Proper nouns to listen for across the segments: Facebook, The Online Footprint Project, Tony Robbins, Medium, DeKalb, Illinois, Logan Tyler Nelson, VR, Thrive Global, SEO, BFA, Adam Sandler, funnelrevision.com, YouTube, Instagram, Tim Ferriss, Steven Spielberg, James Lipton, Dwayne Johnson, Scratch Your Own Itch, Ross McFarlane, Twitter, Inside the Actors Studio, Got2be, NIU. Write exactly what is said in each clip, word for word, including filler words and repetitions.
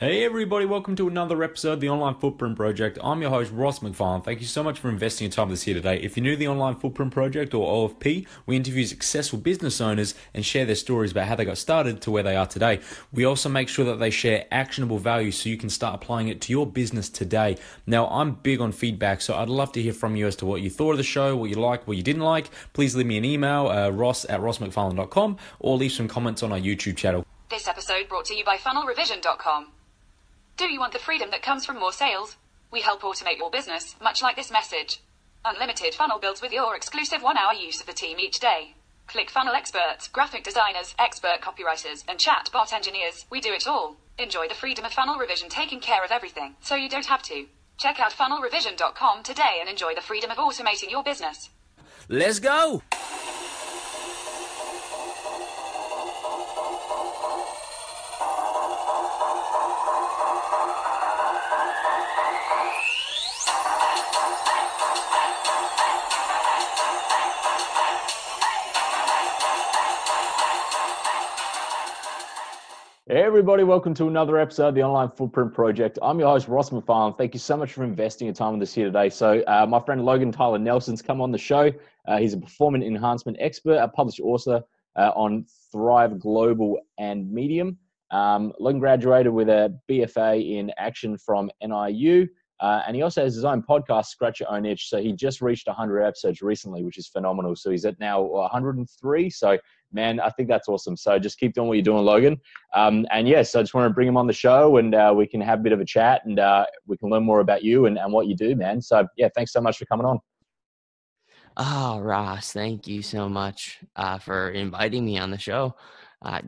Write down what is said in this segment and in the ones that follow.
Hey everybody, welcome to another episode of The Online Footprint Project. I'm your host, Ross McFarlane. Thank you so much for investing your time with us here today. If you're new to The Online Footprint Project, or O F P, we interview successful business owners and share their stories about how they got started to where they are today. We also make sure that they share actionable value so you can start applying it to your business today. Now, I'm big on feedback, so I'd love to hear from you as to what you thought of the show, what you liked, what you didn't like. Please leave me an email, uh, ross at ross mcfarlane dot com, or leave some comments on our YouTube channel. This episode brought to you by funnel revision dot com. Do you want the freedom that comes from more sales? We help automate your business, much like this message. Unlimited funnel builds with your exclusive one-hour use of the team each day. Click funnel experts, graphic designers, expert copywriters, and chat bot engineers. We do it all. Enjoy the freedom of Funnel Revision taking care of everything, so you don't have to. Check out funnel revision dot com today and enjoy the freedom of automating your business. Let's go! Hey everybody, welcome to another episode of The Online Footprint Project. I'm your host, Ross McFarlane. Thank you so much for investing your time with us here today. So uh, my friend Logan Tyler Nelson's come on the show. Uh, he's a performance enhancement expert, a published author uh, on Thrive Global and Medium. Um, Logan graduated with a B F A in action from N I U, uh, and he also has his own podcast, Scratch Your Own Itch. So he just reached one hundred episodes recently, which is phenomenal. So he's at now one hundred three, so man, I think that's awesome. So just keep doing what you're doing, Logan. Um, and yes, I just want to bring him on the show, and uh, we can have a bit of a chat, and uh, we can learn more about you and, and what you do, man. So yeah, thanks so much for coming on. Oh, Ross, thank you so much uh, for inviting me on the show. Uh,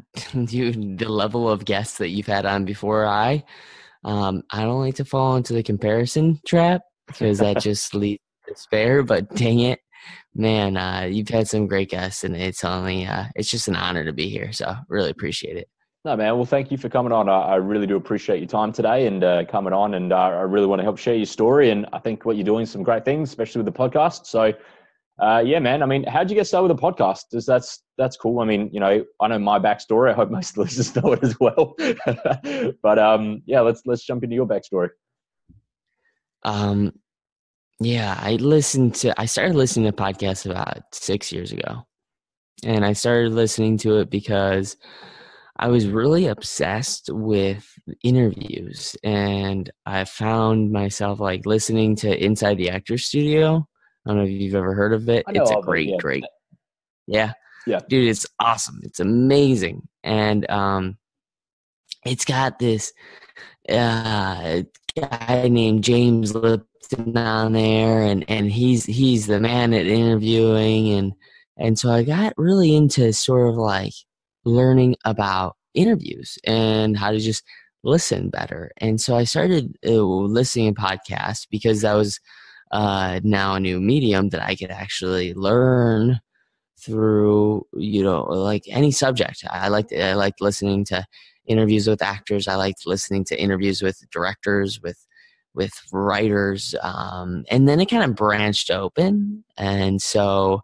dude, the level of guests that you've had on before, I, um, I don't like to fall into the comparison trap because that just leads to despair, but dang it. Man, uh, you've had some great guests, and it's only, uh, it's just an honor to be here. So really appreciate it. No, man. Well, thank you for coming on. I, I really do appreciate your time today and uh, coming on. And uh, I really want to help share your story. And I think what you're doing is some great things, especially with the podcast. So uh, yeah, man, I mean, how'd you get started with a podcast? Is that's, that's cool. I mean, you know, I know my backstory. I hope most listeners know it as well, but um, yeah, let's, let's jump into your backstory. Um, Yeah, I listened to, I started listening to podcasts about six years ago, and I started listening to it because I was really obsessed with interviews, and I found myself like listening to Inside the Actors Studio. I don't know if you've ever heard of it. It's a great, them, yeah. great, yeah, yeah, dude, it's awesome. It's amazing. And, um, it's got this, uh, guy named James Lipton on there, and and he's he's the man at interviewing, and and so I got really into sort of like learning about interviews and how to just listen better. And so I started uh, listening to podcasts because that was uh now a new medium that I could actually learn through, you know, like any subject. I liked I liked listening to interviews with actors. I liked listening to interviews with directors, with with writers, um, and then it kind of branched open. And so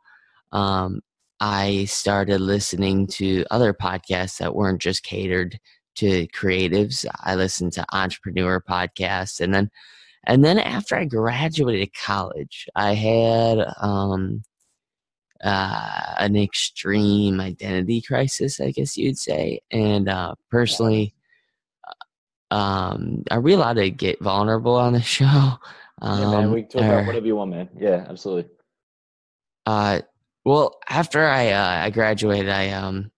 um, I started listening to other podcasts that weren't just catered to creatives. I listened to entrepreneur podcasts. And then, and then after I graduated college, I had um, uh, an extreme identity crisis, I guess you'd say. And uh, personally, Um, are we allowed to get vulnerable on the show? Um, yeah, man, we can talk or, about whatever you want, man. Yeah, absolutely. Uh, well, after I uh, I graduated, I um,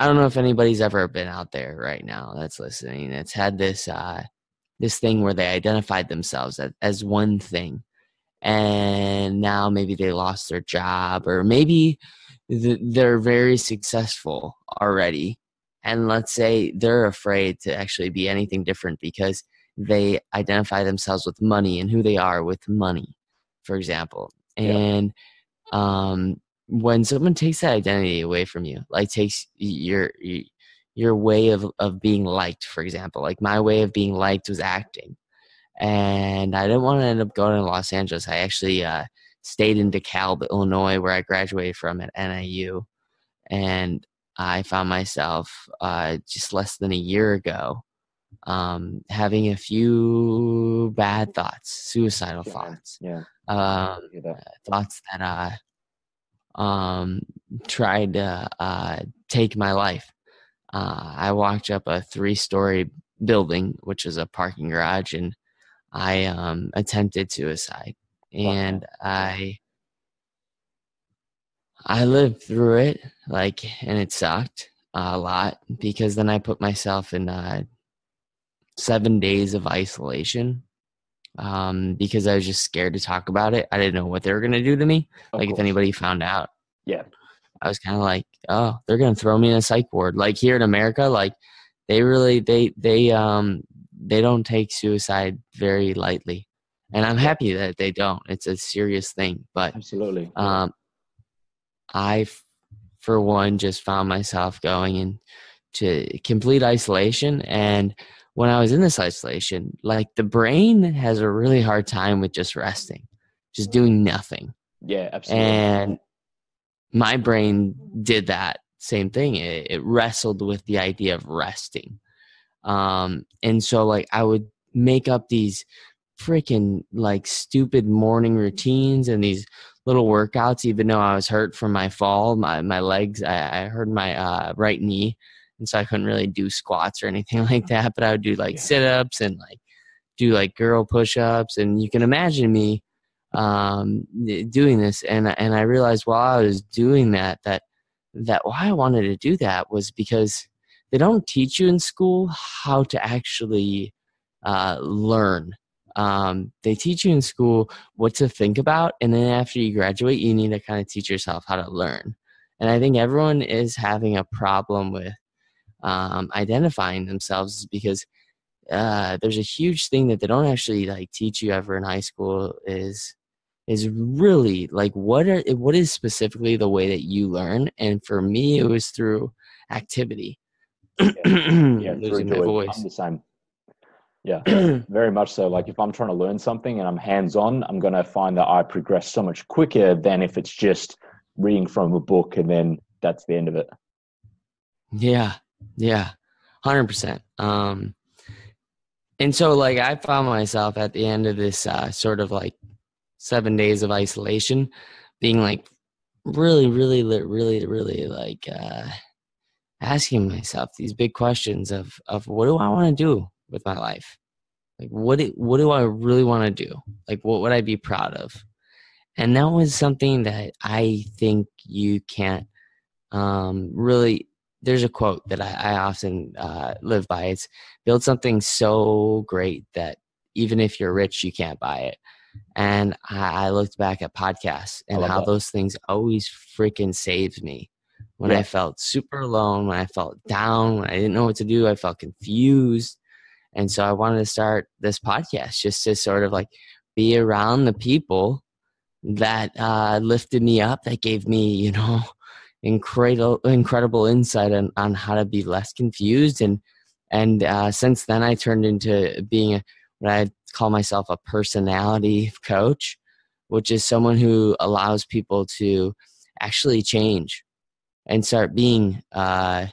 I don't know if anybody's ever been out there right now that's listening that's had this uh this thing where they identified themselves as, as one thing, and now maybe they lost their job, or maybe th- they're very successful already. And let's say they're afraid to actually be anything different because they identify themselves with money and who they are with money, for example. Yeah. And um, when someone takes that identity away from you, like takes your your way of, of being liked, for example. Like my way of being liked was acting. And I didn't want to end up going to Los Angeles. I actually uh, stayed in DeKalb, Illinois, where I graduated from at N I U. And I found myself uh, just less than a year ago um, having a few bad thoughts, suicidal yeah. thoughts, yeah. Um, that. thoughts that uh, um, tried to uh, take my life. Uh, I walked up a three-story building, which is a parking garage, and I um, attempted suicide. And wow. I I lived through it, like, and it sucked a lot, because then I put myself in uh, seven days of isolation um, because I was just scared to talk about it. I didn't know what they were going to do to me. Of like, course. If anybody found out, yeah, I was kind of like, oh, they're going to throw me in a psych ward. Like, here in America, like, they really, they, they, um, they don't take suicide very lightly. And I'm happy that they don't. It's a serious thing. But absolutely. Um, I, for one, just found myself going into complete isolation. And when I was in this isolation, like, the brain has a really hard time with just resting, just doing nothing. Yeah, absolutely. And my brain did that same thing. It, it wrestled with the idea of resting. Um, and so, like, I would make up these freaking, like, stupid morning routines and these little workouts, even though I was hurt from my fall, my, my legs, I, I hurt my uh, right knee. And so I couldn't really do squats or anything like that, but I would do like yeah. sit-ups and like do like girl push-ups. And you can imagine me um, doing this. And, and I realized while I was doing that, that, that why I wanted to do that was because they don't teach you in school how to actually uh, learn. Um, they teach you in school what to think about, and then after you graduate, you need to kind of teach yourself how to learn. And I think everyone is having a problem with um, identifying themselves, because uh, there's a huge thing that they don't actually like teach you ever in high school is is really like what are what is specifically the way that you learn. And for me, it was through activity. Yeah, yeah, losing my voice. I'm the same. Yeah, very much so. Like, if I'm trying to learn something and I'm hands-on, I'm going to find that I progress so much quicker than if it's just reading from a book and then that's the end of it. Yeah, yeah, one hundred percent. Um, and so, like, I found myself at the end of this uh, sort of, like, seven days of isolation being, like, really, really, really, really, like, uh, asking myself these big questions of, of what do I want to do with my life? Like, what do, what do I really want to do? Like, what would I be proud of? And that was something that I think you can't um, really, there's a quote that I, I often uh, live by. It's build something so great that even if you're rich, you can't buy it. And I, I looked back at podcasts and how that. Those things always freaking saved me. When yeah. I felt super alone, when I felt down, when I didn't know what to do, I felt confused. And so I wanted to start this podcast just to sort of like be around the people that uh, lifted me up, that gave me, you know, incredible, incredible insight on, on how to be less confused. And and uh, since then, I turned into being a, what I call myself a personality coach, which is someone who allows people to actually change and start being uh,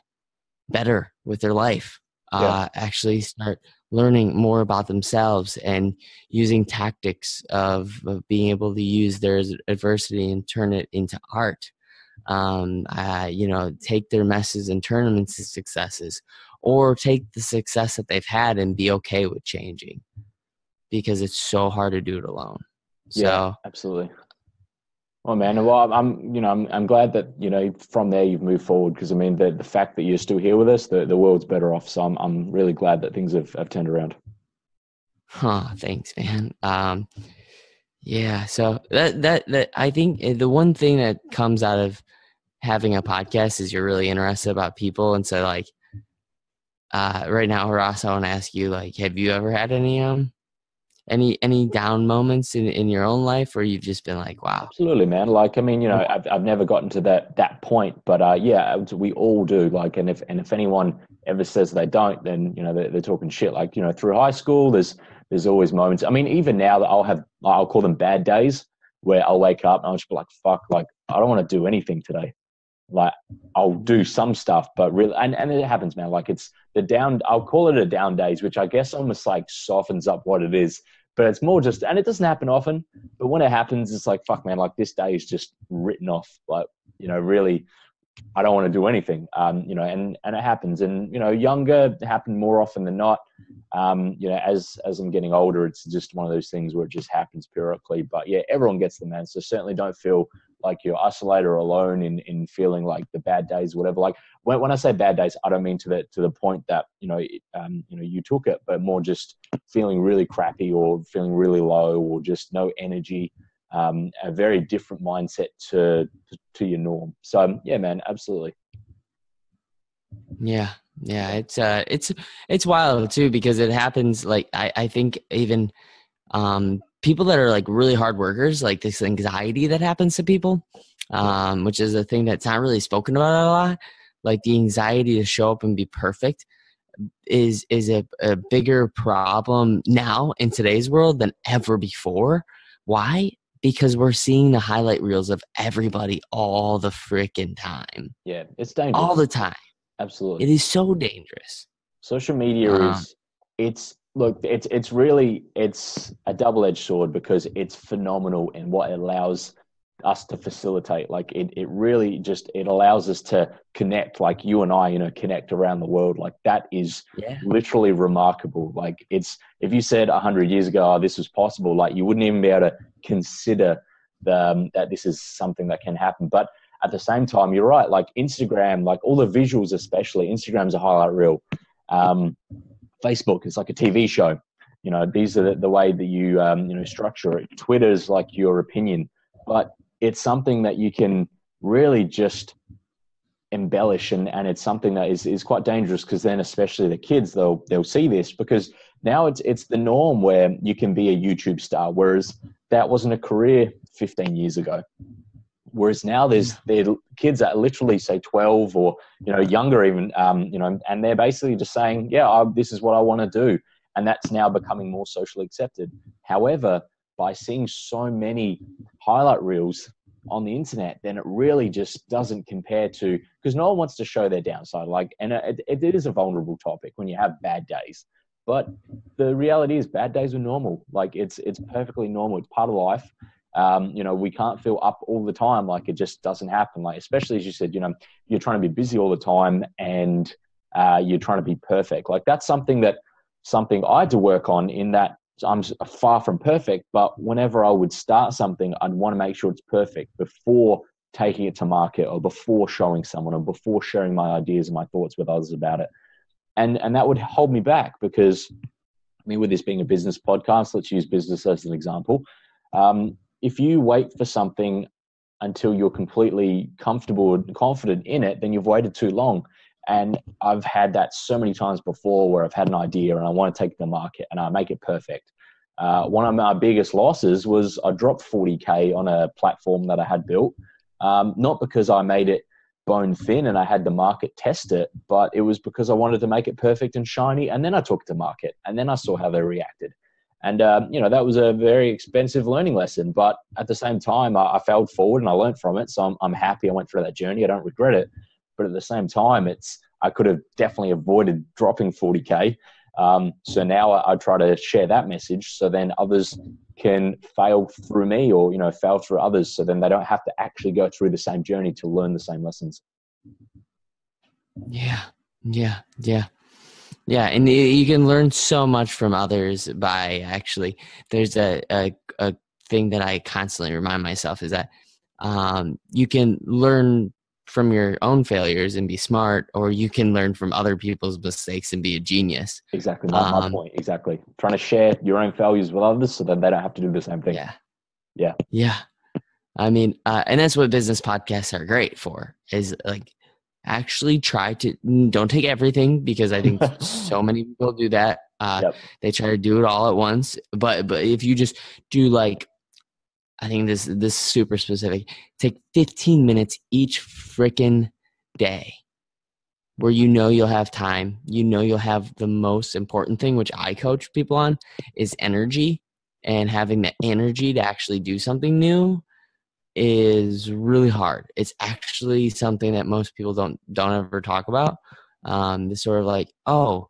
better with their life. Uh, yeah. Actually start learning more about themselves and using tactics of, of being able to use their adversity and turn it into art. Um, uh, you know, take their messes and turn them into successes, or take the success that they've had and be okay with changing, because it's so hard to do it alone. So, yeah, absolutely. Oh man, well, I'm you know I'm I'm glad that you know from there you've moved forward, because I mean the the fact that you're still here with us, the the world's better off. So I'm I'm really glad that things have, have turned around. Huh? Thanks, man. Um, yeah. So that that that I think the one thing that comes out of having a podcast is you're really interested about people, and so like, uh, right now, Ross, I want to ask you, like, have you ever had any um. Any any down moments in, in your own life, or you've just been like, wow? Absolutely, man. Like, I mean, you know, I've I've never gotten to that that point, but uh, yeah, we all do. Like, and if and if anyone ever says they don't, then you know they're, they're talking shit. Like, you know, through high school, there's there's always moments. I mean, even now that I'll have, I'll call them bad days, where I'll wake up and I'll just be like, fuck, like I don't want to do anything today. like I'll do some stuff, but really, and, and it happens, man. Like it's the down, I'll call it a down days, which I guess almost like softens up what it is, but it's more just, and it doesn't happen often, but when it happens, it's like, fuck man, like this day is just written off. Like, you know, really, I don't want to do anything. Um, you know, and, and it happens, and, you know, younger happened more often than not. Um, you know, as, as I'm getting older, it's just one of those things where it just happens periodically, but yeah, everyone gets them, man. So certainly don't feel like you're isolated or alone in, in feeling like the bad days, whatever. Like when, when I say bad days, I don't mean to the, to the point that, you know, um, you know, you took it, but more just feeling really crappy or feeling really low or just no energy, um, a very different mindset to, to, to your norm. So yeah, man, absolutely. Yeah. Yeah. It's, uh, it's, it's wild too, because it happens. Like, I, I think even, um, people that are like really hard workers, like this anxiety that happens to people, um, which is a thing that's not really spoken about a lot. Like the anxiety to show up and be perfect is, is a, a bigger problem now in today's world than ever before. Why? Because we're seeing the highlight reels of everybody all the freaking time. Yeah. It's dangerous. All the time. Absolutely. It is so dangerous. Social media uh, is it's, Look, it's it's really it's a double-edged sword because it's phenomenal in what it allows us to facilitate. Like it, it really just it allows us to connect, like you and I, you know, connect around the world. Like that is yeah. literally remarkable. Like it's if you said a hundred years ago, oh, this was possible, like you wouldn't even be able to consider the, um, that this is something that can happen. But at the same time, you're right. Like Instagram, like all the visuals, especially Instagram's a highlight reel. Um, Facebook, it's like a T V show. You know, these are the, the way that you, um, you know, structure it. Twitter's like your opinion, but it's something that you can really just embellish. And, and it's something that is, is quite dangerous because then especially the kids, they'll, they'll see this because now it's, it's the norm where you can be a YouTube star. Whereas that wasn't a career fifteen years ago. Whereas now there's there kids that are literally say twelve or, you know, younger even, um, you know, and they're basically just saying, yeah, I, this is what I want to do. And that's now becoming more socially accepted. However, by seeing so many highlight reels on the internet, then it really just doesn't compare to, because no one wants to show their downside. Like, and it, it, it is a vulnerable topic when you have bad days, but the reality is bad days are normal. Like it's, it's perfectly normal. It's part of life. Um, you know, we can't feel up all the time. Like it just doesn't happen. Like, especially as you said, you know, you're trying to be busy all the time and, uh, you're trying to be perfect. Like that's something that something I had to work on in that I'm far from perfect, but whenever I would start something, I'd want to make sure it's perfect before taking it to market or before showing someone or before sharing my ideas and my thoughts with others about it. And, and that would hold me back because I mean, with this being a business podcast, let's use business as an example. Um, If you wait for something until you're completely comfortable and confident in it, then you've waited too long. And I've had that so many times before where I've had an idea and I want to take it to market and I make it perfect. Uh, one of my biggest losses was I dropped forty K on a platform that I had built, um, not because I made it bone thin and I had the market test it, but it was because I wanted to make it perfect and shiny. And then I took it to market and then I saw how they reacted. And, um, you know, that was a very expensive learning lesson, but at the same time, I, I failed forward and I learned from it. So I'm, I'm happy I went through that journey. I don't regret it, but at the same time, it's, I could have definitely avoided dropping forty K. Um, so now I, I try to share that message so then others can fail through me or, you know, fail through others. So then they don't have to actually go through the same journey to learn the same lessons. Yeah. Yeah. Yeah. Yeah, and you can learn so much from others by actually, there's a, a, a thing that I constantly remind myself is that um, you can learn from your own failures and be smart, or you can learn from other people's mistakes and be a genius. Exactly, that's um, my point, exactly. Trying to share your own failures with others so that they don't have to do the same thing. Yeah. Yeah. Yeah. I mean, uh, and that's what business podcasts are great for, is like, actually try to don't take everything, because I think so many people do that. Uh, yep. They try to do it all at once. But, but if you just do like, I think this, this is super specific, take fifteen minutes each freaking day where, you know, you'll have time, you know, you'll have the most important thing, which I coach people on, is energy and having the energy to actually do something new is really hard. It's actually something that most people don't don't ever talk about. Um, this sort of like, oh,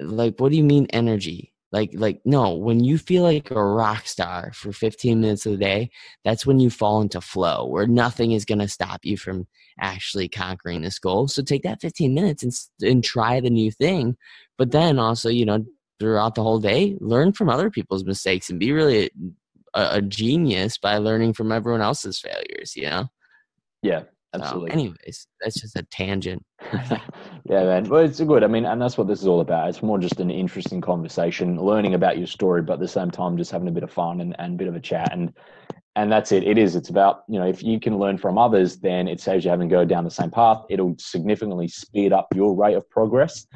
like, what do you mean energy? Like, like, no, when you feel like a rock star for fifteen minutes of the day, that's when you fall into flow where nothing is going to stop you from actually conquering this goal. So take that fifteen minutes and, and try the new thing. But then also, you know, throughout the whole day, learn from other people's mistakes and be really a, a genius by learning from everyone else's failures, you know? Yeah. Absolutely. So anyways, that's just a tangent. Yeah, man. Well, it's good. I mean, and that's what this is all about. It's more just an interesting conversation, learning about your story, but at the same time, just having a bit of fun and, and a bit of a chat. And, and that's it. It is. It's about, you know, if you can learn from others, then it saves you having to go down the same path. It'll significantly speed up your rate of progress.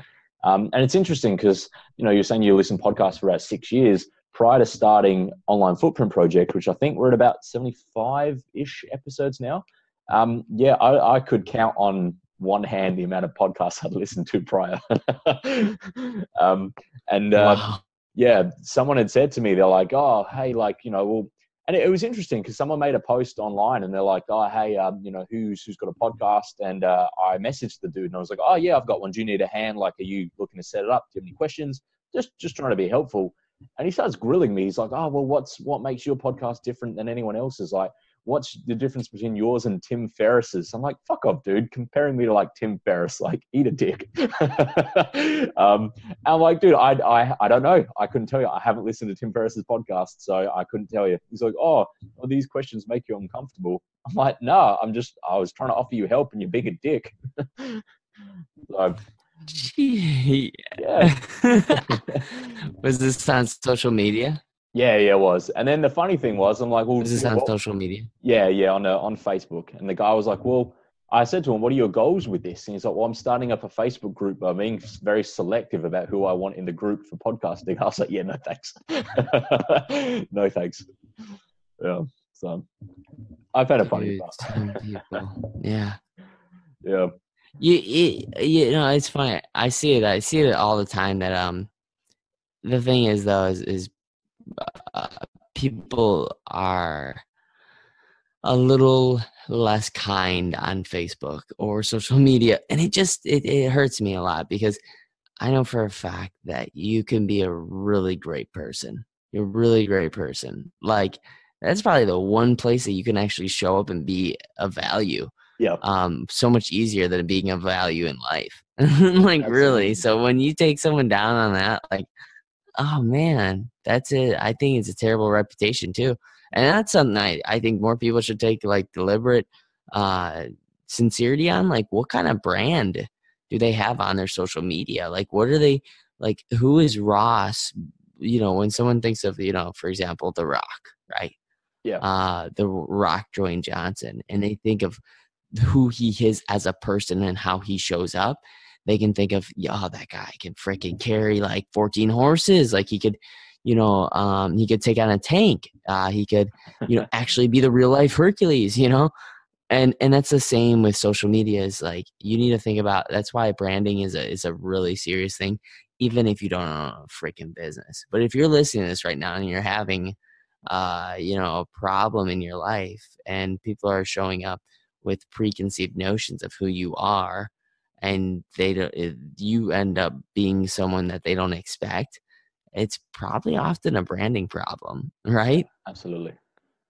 Um, and it's interesting because, you know, you're saying you listen to podcasts for about six years prior to starting Online Footprint Project, which I think we're at about seventy-five-ish episodes now. Um, yeah, I, I could count on one hand the amount of podcasts I'd listened to prior. um, and uh, wow. Yeah, someone had said to me, they're like, oh, hey, like, you know, well, and it, it was interesting because someone made a post online and they're like, oh, hey, um, you know, who's who's got a podcast? And uh, I messaged the dude and I was like, oh, yeah, I've got one. Do you need a hand? Like, are you looking to set it up? Do you have any questions? Just just trying to be helpful. And he starts grilling me. He's like, oh, well, what's what makes your podcast different than anyone else's? Like, what's the difference between yours and Tim Ferriss's? I'm like, fuck off, dude. Comparing me to like Tim Ferriss, like eat a dick. um, I'm like, dude, I, I, I don't know. I couldn't tell you. I haven't listened to Tim Ferriss's podcast, so I couldn't tell you. He's like, oh, well, these questions make you uncomfortable. I'm like, no, nah, I'm just, I was trying to offer you help and you're being a dick. So, gee. Yeah. Was this on social media? Yeah, yeah, it was. And then the funny thing was, I'm like, well, this is on social media. Yeah, yeah, on uh, on Facebook. And the guy was like, well, I said to him, what are your goals with this? And he's like, well, I'm starting up a Facebook group, but I'm being very selective about who I want in the group for podcasting. I was like, yeah, no thanks. No thanks. Yeah. So I've had a funny people. Yeah. Yeah. You, you, you know, it's funny. I see it. I see it all the time. That um, the thing is though is is. Uh, people are a little less kind on Facebook or social media, and it just it, it hurts me a lot because I know for a fact that you can be a really great person. You're a really great person. Like, that's probably the one place that you can actually show up and be of value. Yeah. Um. So much easier than being of value in life. Like, absolutely. Really. So when you take someone down on that, like, oh man, that's it. I think it's a terrible reputation too. And that's something I, I think more people should take like deliberate uh, sincerity on. Like, what kind of brand do they have on their social media? Like, what are they, like, who is Ross? You know, when someone thinks of, you know, for example, The Rock, right? Yeah. Uh, the Rock, Dwayne Johnson. And they think of who he is as a person and how he shows up. They can think of, oh, that guy can freaking carry like fourteen horses. Like, he could, you know, um, he could take on a tank. Uh, he could, you know, actually be the real life Hercules, you know? And, and that's the same with social media. Is like, you need to think about, that's why branding is a, is a really serious thing, even if you don't own a freaking business. But if you're listening to this right now and you're having, uh, you know, a problem in your life and people are showing up with preconceived notions of who you are, and they don't, you end up being someone that they don't expect, it's probably often a branding problem, right? Absolutely.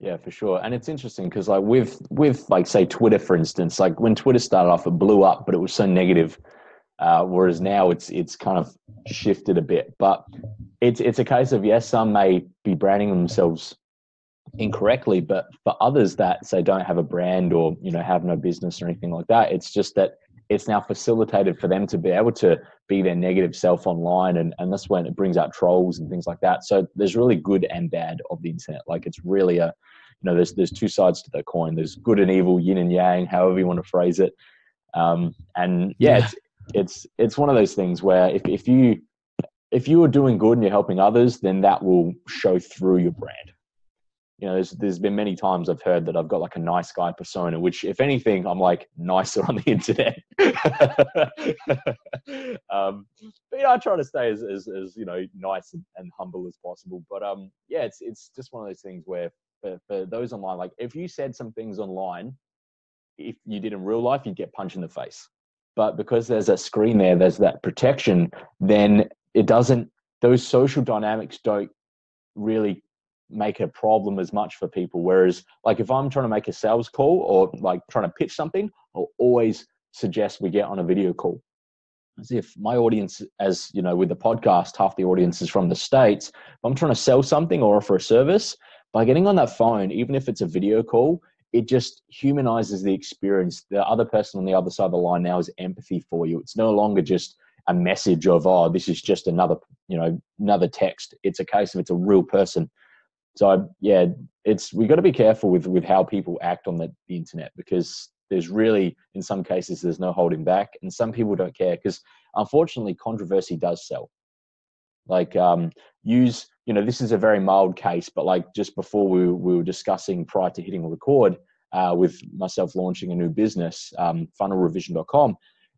Yeah, for sure. And it's interesting because like with, with like, say, Twitter, for instance, like when Twitter started off, it blew up, but it was so negative. Uh, whereas now it's it's kind of shifted a bit. But it's it's a case of, yes, some may be branding themselves incorrectly, but for others that, say, don't have a brand or, you know, have no business or anything like that, it's just that it's now facilitated for them to be able to be their negative self online. And, and that's when it brings out trolls and things like that. So there's really good and bad of the internet. Like, it's really a, you know, there's, there's two sides to the coin. There's good and evil, yin and yang, however you want to phrase it. Um, and yeah, yeah. It's, it's, it's one of those things where if, if you, if you are doing good and you're helping others, then that will show through your brand. You know, there's, there's been many times I've heard that I've got like a nice guy persona, which if anything, I'm like nicer on the internet. um, but you know, I try to stay as, as, as you know, nice and, and humble as possible. But um, yeah, it's, it's just one of those things where for, for those online, like if you said some things online, if you did in real life, you'd get punched in the face. But because there's a screen there, there's that protection, then it doesn't, those social dynamics don't really make a problem as much for people. Whereas like if I'm trying to make a sales call or like trying to pitch something, I'll always suggest we get on a video call. As if my audience, as you know, with the podcast, half the audience is from the States. If I'm trying to sell something or offer a service, by getting on that phone, even if it's a video call, it just humanizes the experience. The other person on the other side of the line now has empathy for you. It's no longer just a message of, oh, this is just another, you know, another text. It's a case of it's a real person. So yeah, it's, we got to be careful with, with how people act on the, the internet, because there's really, in some cases, there's no holding back. And some people don't care because unfortunately controversy does sell. Like um, use, you know, this is a very mild case, but like just before we, we were discussing prior to hitting record uh, with myself launching a new business, um, funnel revision dot com,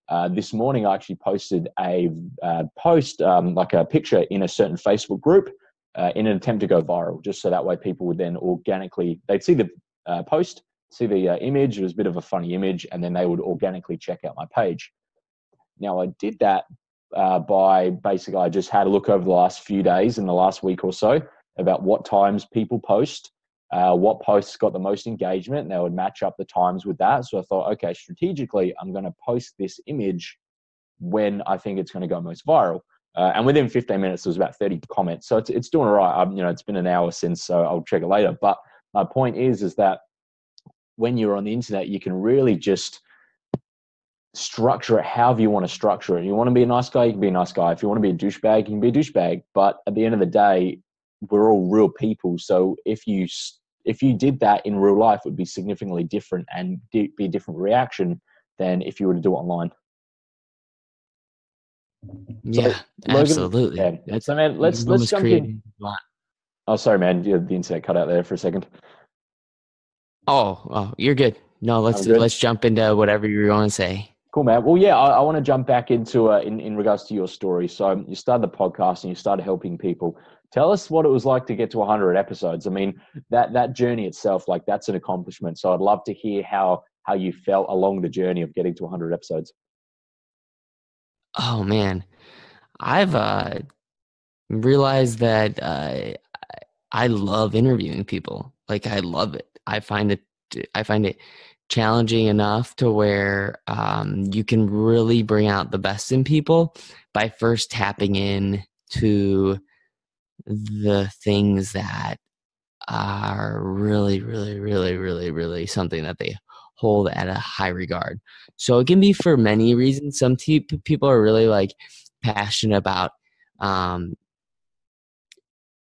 uh, this morning I actually posted a uh, post, um, like a picture in a certain Facebook group uh, in an attempt to go viral, just so that way people would then organically, they'd see the uh, post, see the uh, image, it was a bit of a funny image, and then they would organically check out my page. Now I did that uh, by basically, I just had a look over the last few days and the last week or so about what times people post, uh, what posts got the most engagement, and they would match up the times with that. So I thought, okay, strategically, I'm going to post this image when I think it's going to go most viral. Uh, and within fifteen minutes, there was about thirty comments. So it's, it's doing all right. I'm, you know, it's been an hour since, so I'll check it later. But my point is, is that when you're on the internet, you can really just structure it however you want to structure it. You want to be a nice guy, you can be a nice guy. If you want to be a douchebag, you can be a douchebag. But at the end of the day, we're all real people. So if you if you did that in real life, it would be significantly different and be a different reaction than if you were to do it online. So yeah, Logan, absolutely. Yeah. So man, let's let's jump in. Oh, sorry, man. The internet cut out there for a second. Oh, oh, you're good. No, let's good. let's jump into whatever you want to say. Cool, man. Well, yeah, I, I want to jump back into uh, in in regards to your story. So you started the podcast and you started helping people. Tell us what it was like to get to one hundred episodes. I mean, that that journey itself, like that's an accomplishment. So I'd love to hear how how you felt along the journey of getting to one hundred episodes. Oh man, I've uh, realized that uh, I love interviewing people. Like I love it. I find it, I find it challenging enough to where um, you can really bring out the best in people by first tapping in to the things that are really, really, really, really, really something that they hold at a high regard. So it can be for many reasons. Some t- people are really like passionate about um,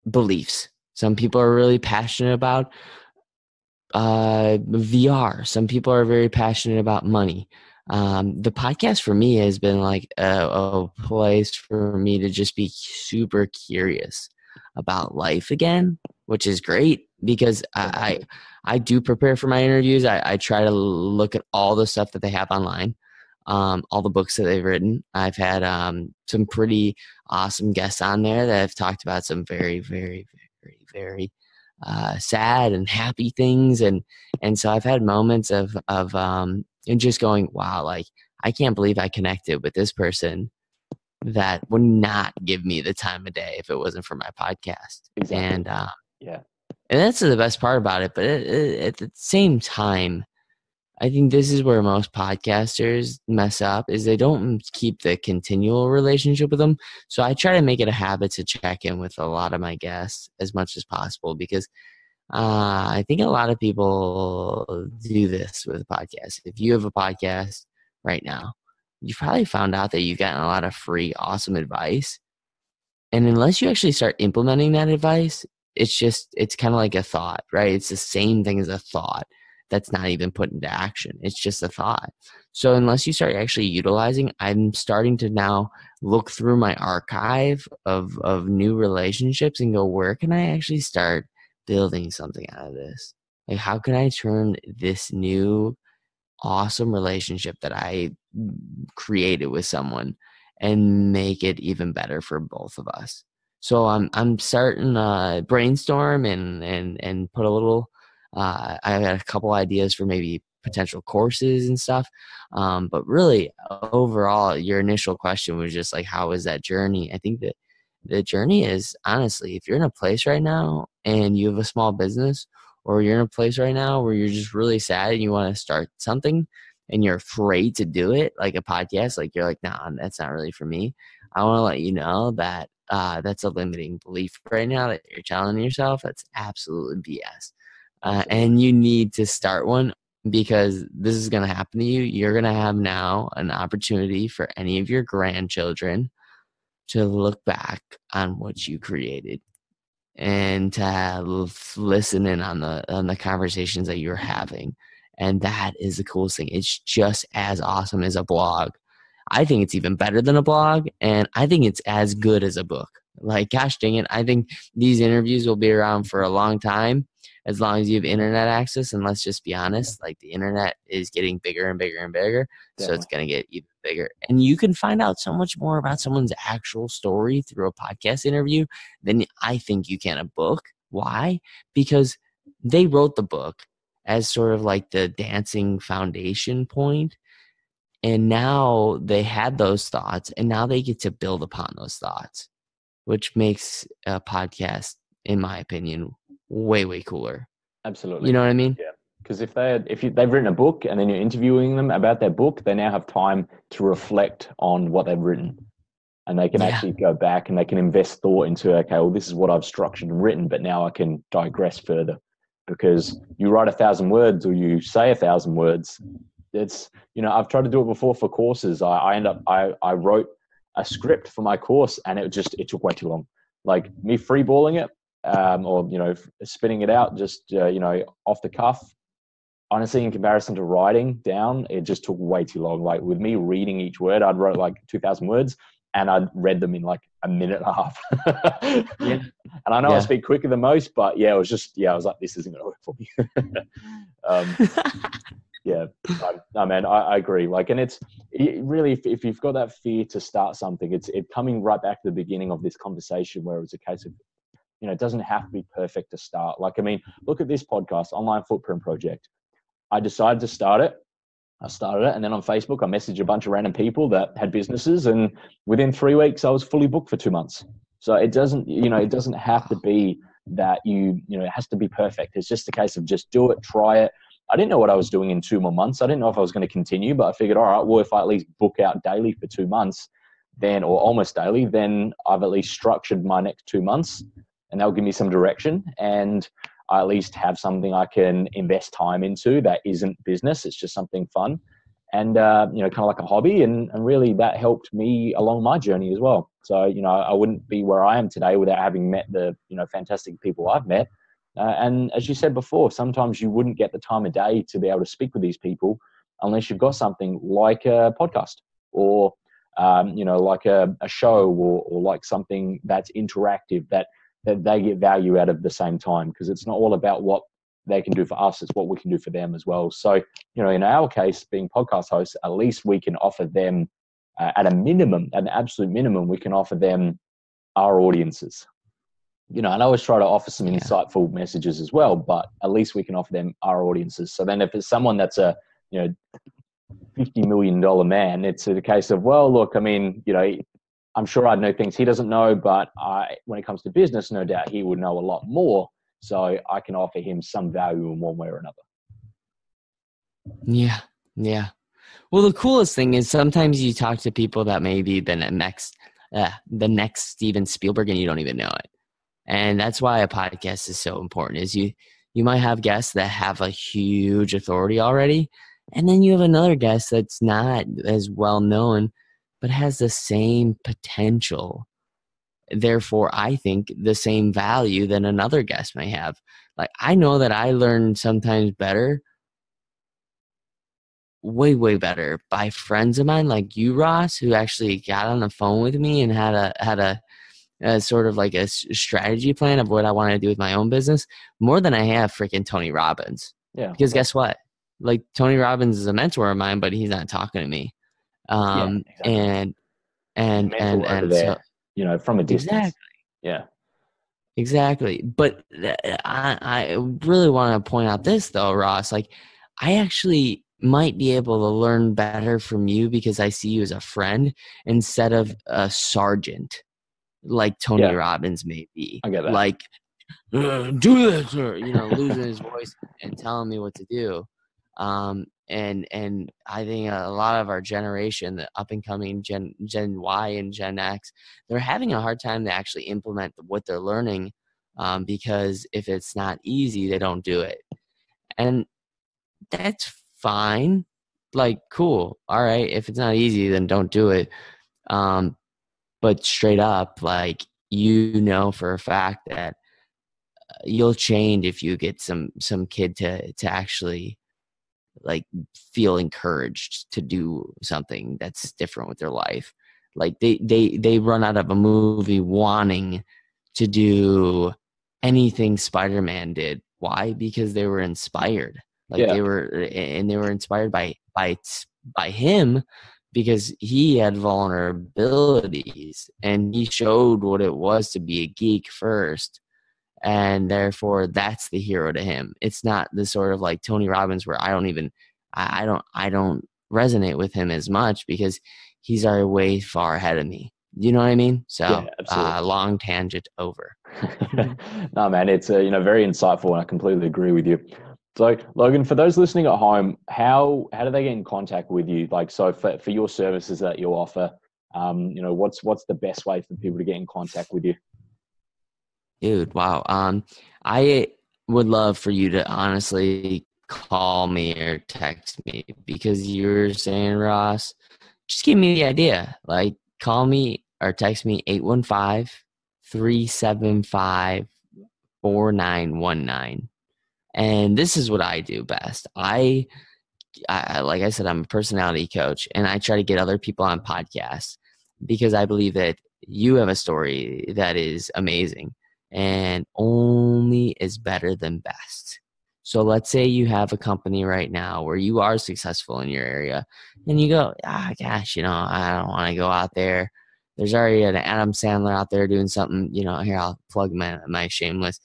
beliefs. Some people are really passionate about Uh, V R. Some people are very passionate about money. Um, the podcast for me has been like a, a place for me to just be super curious about life again, which is great because I I, I do prepare for my interviews. I, I try to look at all the stuff that they have online, um, all the books that they've written. I've had um, some pretty awesome guests on there that have talked about some very, very, very, very Uh, sad and happy things, and and so I've had moments of of um and just going, wow, like I can't believe I connected with this person that would not give me the time of day if it wasn't for my podcast. Exactly. And um, yeah, and that's the best part about it. But it, it, at the same time, I think this is where most podcasters mess up is they don't keep the continual relationship with them. So I try to make it a habit to check in with a lot of my guests as much as possible because uh, I think a lot of people do this with podcasts. If you have a podcast right now, you probably found out that you've gotten a lot of free, awesome advice. And unless you actually start implementing that advice, it's just, it's kind of like a thought, right? It's the same thing as a thought. That's not even put into action. It's just a thought. So unless you start actually utilizing, I'm starting to now look through my archive of, of new relationships and go, where can I actually start building something out of this? Like, how can I turn this new awesome relationship that I created with someone and make it even better for both of us? So I'm I'm starting uh, brainstorm and and and put a little. Uh, I had a couple ideas for maybe potential courses and stuff, um, but really overall, your initial question was just like, how is that journey? I think that the journey is honestly, if you're in a place right now and you have a small business, or you're in a place right now where you're just really sad and you want to start something and you're afraid to do it, like a podcast, like you're like, nah, that's not really for me. I want to let you know that uh, that's a limiting belief right now that you're challenging yourself. That's absolutely B S. Uh, and you need to start one, because this is going to happen to you. You're going to have now an opportunity for any of your grandchildren to look back on what you created and to have, listen in on the, on the conversations that you're having. And that is the coolest thing. It's just as awesome as a blog. I think it's even better than a blog, and I think it's as good as a book. Like, gosh dang it, I think these interviews will be around for a long time, as long as you have internet access. And let's just be honest, like the internet is getting bigger and bigger and bigger. Definitely. So it's going to get even bigger. And you can find out so much more about someone's actual story through a podcast interview than I think you can a book. Why? Because they wrote the book as sort of like the dancing foundation point. And now they had those thoughts, and now they get to build upon those thoughts, which makes a podcast, in my opinion, way, way cooler. Absolutely. You know what I mean? Yeah. Because if they had, if you, they've written a book and then you're interviewing them about their book, they now have time to reflect on what they've written, and they can yeah. actually go back and they can invest thought into, okay, well, this is what I've structured and written, but now I can digress further. Because you write a thousand words or you say a thousand words. It's, you know, I've tried to do it before for courses. I, I end up, I, I wrote a script for my course and it just, it took way too long. Like me freeballing it, Um, or, you know, spinning it out just, uh, you know, off the cuff. Honestly, in comparison to writing down, it just took way too long. Like with me reading each word, I'd write like two thousand words and I'd read them in like a minute and a half. yeah. And I know yeah. I speak quicker than most, but yeah, it was just, yeah, I was like, this isn't going to work for me. um, yeah, I, no, man, I, I agree. Like, and it's it really, if, if you've got that fear to start something, it's it coming right back to the beginning of this conversation where it was a case of, you know, it doesn't have to be perfect to start. Like, I mean, look at this podcast, Online Footprint Project. I decided to start it. I started it. And then on Facebook, I messaged a bunch of random people that had businesses. And within three weeks, I was fully booked for two months. So it doesn't, you know, it doesn't have to be that you, you know, it has to be perfect. It's just a case of just do it, try it. I didn't know what I was doing in two more months. I didn't know if I was going to continue, but I figured, all right, well, if I at least book out daily for two months, then, or almost daily, then I've at least structured my next two months. And that'll give me some direction, and I at least have something I can invest time into that isn't business. It's just something fun and, uh, you know, kind of like a hobby. And, and really that helped me along my journey as well. So, you know, I wouldn't be where I am today without having met the, you know, fantastic people I've met. Uh, and as you said before, sometimes you wouldn't get the time of day to be able to speak with these people unless you've got something like a podcast or, um, you know, like a, a show or, or like something that's interactive that, that they get value out of the same time, because it's not all about what they can do for us. It's what we can do for them as well. So, you know, in our case, being podcast hosts, at least we can offer them uh, at a minimum, an absolute minimum, we can offer them our audiences, you know, and I always try to offer some yeah. insightful messages as well, but at least we can offer them our audiences. So then if it's someone that's a, you know, fifty million dollar man, it's a case of, well, look, I mean, you know, I'm sure I'd know things he doesn't know, but I, when it comes to business, no doubt he would know a lot more. So I can offer him some value in one way or another. Yeah. Yeah. Well, the coolest thing is sometimes you talk to people that may be the next, uh, the next Steven Spielberg, and you don't even know it. And that's why a podcast is so important, is you, you might have guests that have a huge authority already. And then you have another guest that's not as well known, but has the same potential. Therefore, I think the same value that another guest may have. Like, I know that I learn sometimes better, way, way better by friends of mine like you, Ross, who actually got on the phone with me and had a, had a, a sort of like a strategy plan of what I wanted to do with my own business, more than I have freaking Tony Robbins. Yeah. Because guess what? Like, Tony Robbins is a mentor of mine, but he's not talking to me. Um, yeah, exactly. and, and, and, and, and so, you know, from a distance. Exactly. Yeah. Exactly. But I, I really want to point out this though, Ross, like I actually might be able to learn better from you because I see you as a friend instead of a sergeant like Tony yeah. Robbins may be. I get that. Like, do this, or, you know, losing his voice and telling me what to do. Um, and, and I think a lot of our generation, the up and coming gen, gen Y and Gen X, they're having a hard time to actually implement what they're learning. Um, because if it's not easy, they don't do it. And that's fine. Like, cool. All right. If it's not easy, then don't do it. Um, but straight up, like, you know, for a fact that you'll change if you get some, some kid to, to actually like feel encouraged to do something that's different with their life. Like they, they, they run out of a movie wanting to do anything Spider-Man did. Why? Because they were inspired. Like yeah. they were, and they were inspired by, by, by him because he had vulnerabilities and he showed what it was to be a geek first. And therefore that's the hero to him. It's not the sort of like Tony Robbins where I don't even, I, I don't, I don't resonate with him as much because he's already way far ahead of me. You know what I mean? So yeah, uh, long tangent over. No, man, it's a, you know, very insightful and I completely agree with you. So Logan, for those listening at home, how, how do they get in contact with you? Like, so for, for your services that you offer, um, you know, what's, what's the best way for people to get in contact with you? Dude, wow. Um, I would love for you to honestly call me or text me because you were saying, Ross, just give me the idea. Like, call me or text me eight one five, three seven five, four nine one nine. And this is what I do best. I, I, like I said, I'm a personality coach and I try to get other people on podcasts because I believe that you have a story that is amazing. And only is better than best. So let's say you have a company right now where you are successful in your area and you go, ah, gosh, you know, I don't want to go out there. There's already an Adam Sandler out there doing something, you know, here, I'll plug my, my shameless.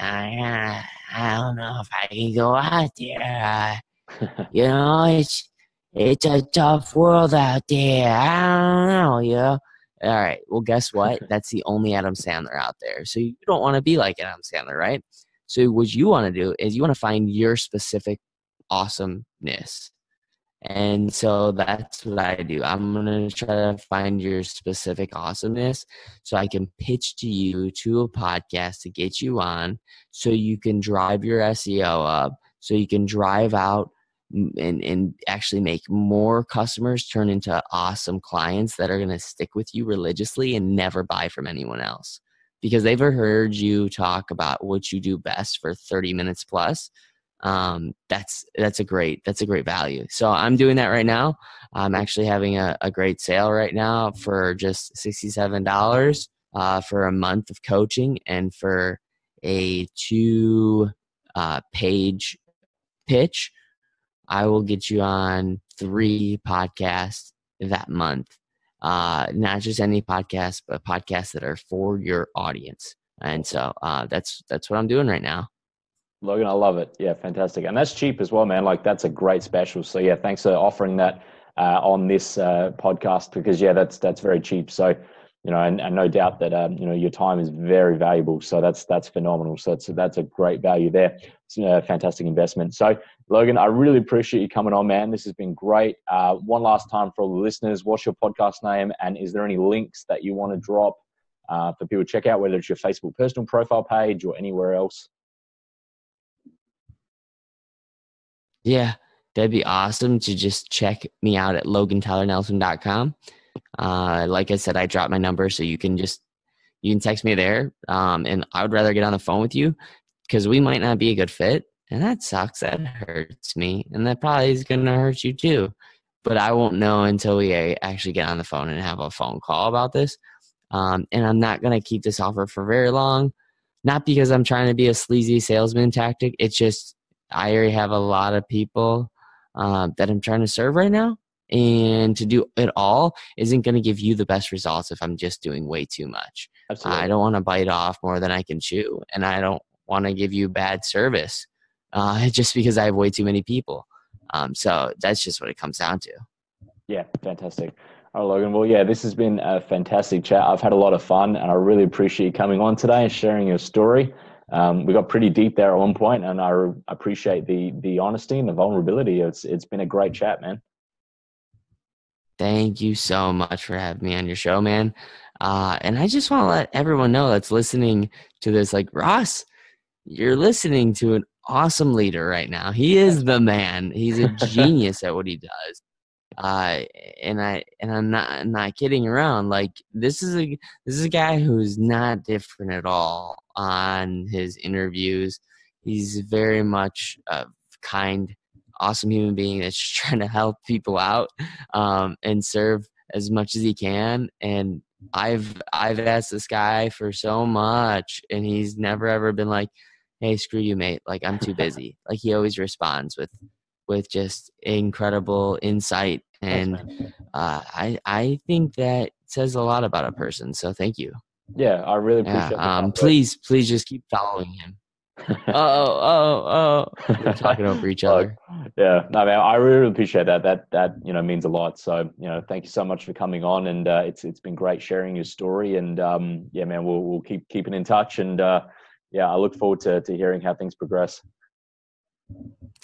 I, I don't know if I can go out there. Uh, you know, it's, it's a tough world out there. I don't know, you know. All right. Well, guess what? That's the only Adam Sandler out there. So you don't want to be like Adam Sandler, right? So what you want to do is you want to find your specific awesomeness. And so that's what I do. I'm going to try to find your specific awesomeness so I can pitch to you to a podcast to get you on so you can drive your S E O up, so you can drive out And, and actually make more customers turn into awesome clients that are going to stick with you religiously and never buy from anyone else because they've heard you talk about what you do best for thirty minutes plus. Um, that's, that's a great, that's a great value. So I'm doing that right now. I'm actually having a, a great sale right now for just sixty-seven dollars uh, for a month of coaching and for a two uh, page pitch. I will get you on three podcasts that month. Uh, not just any podcasts, but podcasts that are for your audience. And so uh, that's that's what I'm doing right now. Logan, I love it. Yeah, fantastic. And that's cheap as well, man. Like, that's a great special. So, yeah, thanks for offering that uh, on this uh, podcast because, yeah, that's that's very cheap. So, you know, and, and no doubt that, um, you know, your time is very valuable. So that's, that's phenomenal. So that's, that's a great value there. It's a fantastic investment. So Logan, I really appreciate you coming on, man. This has been great. Uh, one last time for all the listeners, what's your podcast name? And is there any links that you want to drop uh, for people to check out, whether it's your Facebook personal profile page or anywhere else? Yeah, that'd be awesome to just check me out at logan tyler nelson dot com. Uh, like I said, I dropped my number, so you can just, you can text me there. Um, and I would rather get on the phone with you because we might not be a good fit. And that sucks. That hurts me. And that probably is going to hurt you too, but I won't know until we actually get on the phone and have a phone call about this. Um, and I'm not going to keep this offer for very long, not because I'm trying to be a sleazy salesman tactic. It's just, I already have a lot of people, um, that I'm trying to serve right now. And to do it all isn't going to give you the best results if I'm just doing way too much. Absolutely. I don't want to bite off more than I can chew, and I don't want to give you bad service uh, just because I have way too many people. Um, so that's just what it comes down to. Yeah, fantastic. All right, Logan. Well, yeah, this has been a fantastic chat. I've had a lot of fun, and I really appreciate you coming on today and sharing your story. Um, we got pretty deep there at one point, and I appreciate the the honesty and the vulnerability. It's it's been a great chat, man. Thank you so much for having me on your show, man. Uh, and I just want to let everyone know that's listening to this, like, Ross, you're listening to an awesome leader right now. He is the man. He's a genius at what he does. Uh, and I, and I'm not, I'm not kidding around. Like, this is a, this is a guy who's not different at all on his interviews. He's very much a kind, awesome human being that's trying to help people out um, and serve as much as he can. And I've I've asked this guy for so much, and he's never ever been like, "Hey, screw you, mate. Like, I'm too busy." Like, he always responds with with just incredible insight, and uh, I I think that says a lot about a person. So thank you. Yeah, I really appreciate it. Yeah, um, please, please just keep following him. oh oh oh we're talking over each other. Yeah, no, man, I really appreciate that. That that you know means a lot. So you know, thank you so much for coming on, and uh, it's it's been great sharing your story. And um, yeah, man, we'll we'll keep keeping in touch, and uh, yeah, I look forward to to hearing how things progress.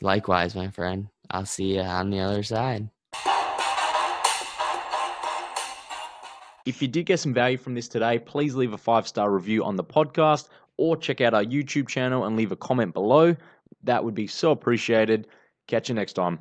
Likewise, my friend. I'll see you on the other side. If you did get some value from this today, please leave a five-star review on the podcast, or check out our YouTube channel and leave a comment below. That would be so appreciated. Catch you next time.